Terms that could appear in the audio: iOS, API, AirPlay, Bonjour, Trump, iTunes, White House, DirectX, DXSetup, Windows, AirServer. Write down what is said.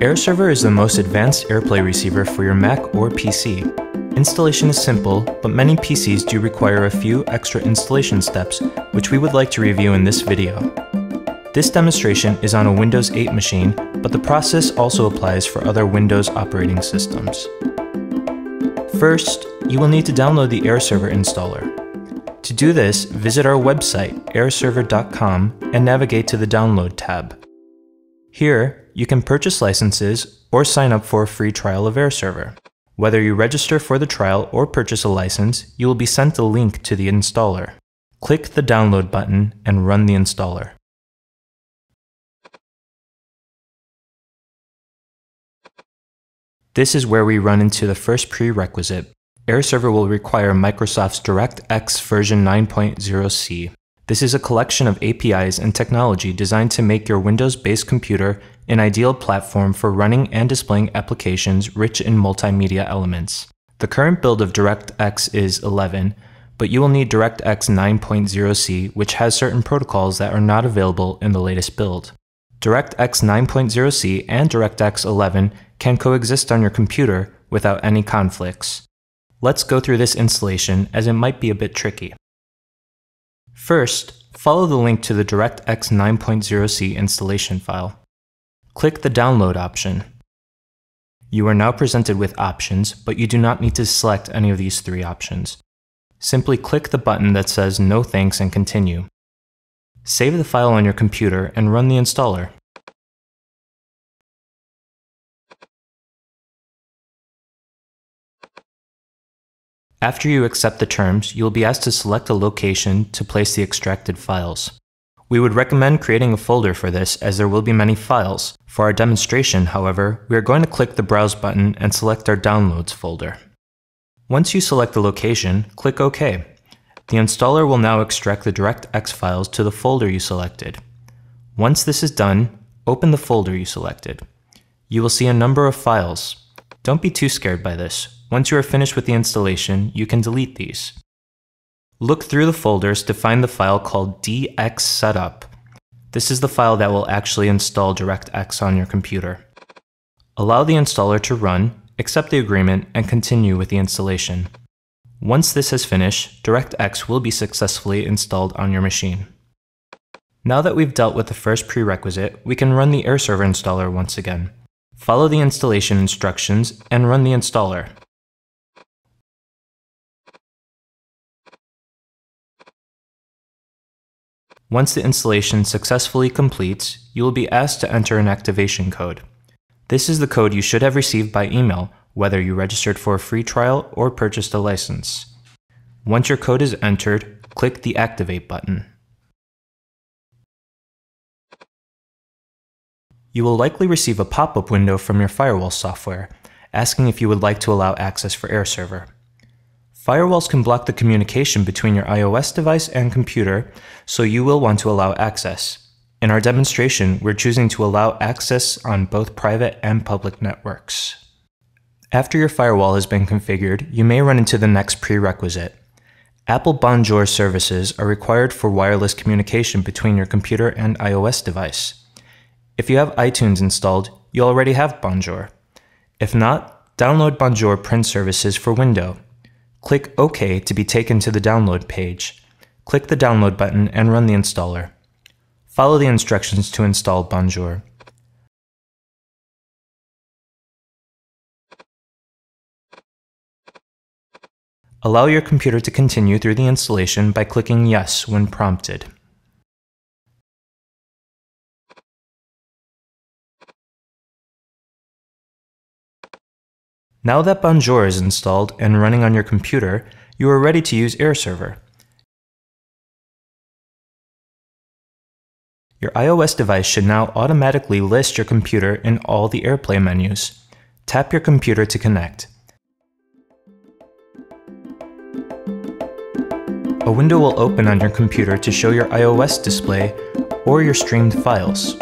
AirServer is the most advanced AirPlay receiver for your Mac or PC. Installation is simple, but many PCs do require a few extra installation steps, which we would like to review in this video. This demonstration is on a Windows 8 machine, but the process also applies for other Windows operating systems. First, you will need to download the AirServer installer. To do this, visit our website, airserver.com, and navigate to the Download tab. Here, you can purchase licenses or sign up for a free trial of AirServer. Whether you register for the trial or purchase a license, you will be sent a link to the installer. Click the Download button and run the installer. This is where we run into the first prerequisite. AirServer will require Microsoft's DirectX version 9.0c. This is a collection of APIs and technology designed to make your Windows-based computer an ideal platform for running and displaying applications rich in multimedia elements. The current build of DirectX is 11, but you will need DirectX 9.0c, which has certain protocols that are not available in the latest build. DirectX 9.0c and DirectX 11 can coexist on your computer without any conflicts. Let's go through this installation, as it might be a bit tricky. First, follow the link to the DirectX 9.0c installation file. Click the Download option. You are now presented with options, but you do not need to select any of these three options. Simply click the button that says No Thanks and Continue. Save the file on your computer and run the installer. After you accept the terms, you will be asked to select a location to place the extracted files. We would recommend creating a folder for this, as there will be many files. For our demonstration, however, we are going to click the Browse button and select our Downloads folder. Once you select the location, click OK. The installer will now extract the DirectX files to the folder you selected. Once this is done, open the folder you selected. You will see a number of files. Don't be too scared by this. Once you are finished with the installation, you can delete these. Look through the folders to find the file called DXSetup. This is the file that will actually install DirectX on your computer. Allow the installer to run, accept the agreement, and continue with the installation. Once this has finished, DirectX will be successfully installed on your machine. Now that we've dealt with the first prerequisite, we can run the AirServer installer once again. Follow the installation instructions and run the installer. Once the installation successfully completes, you will be asked to enter an activation code. This is the code you should have received by email, whether you registered for a free trial or purchased a license. Once your code is entered, click the Activate button. You will likely receive a pop-up window from your firewall software, asking if you would like to allow access for AirServer. Firewalls can block the communication between your iOS device and computer, so you will want to allow access. In our demonstration, we're choosing to allow access on both private and public networks. After your firewall has been configured, you may run into the next prerequisite. Apple Bonjour services are required for wireless communication between your computer and iOS device. If you have iTunes installed, you already have Bonjour. If not, download Bonjour print services for Windows. Click OK to be taken to the Download page. Click the Download button and run the installer. Follow the instructions to install Bonjour. Allow your computer to continue through the installation by clicking Yes when prompted. Now that Bonjour is installed and running on your computer, you are ready to use AirServer. Your iOS device should now automatically list your computer in all the AirPlay menus. Tap your computer to connect. A window will open on your computer to show your iOS display or your streamed files.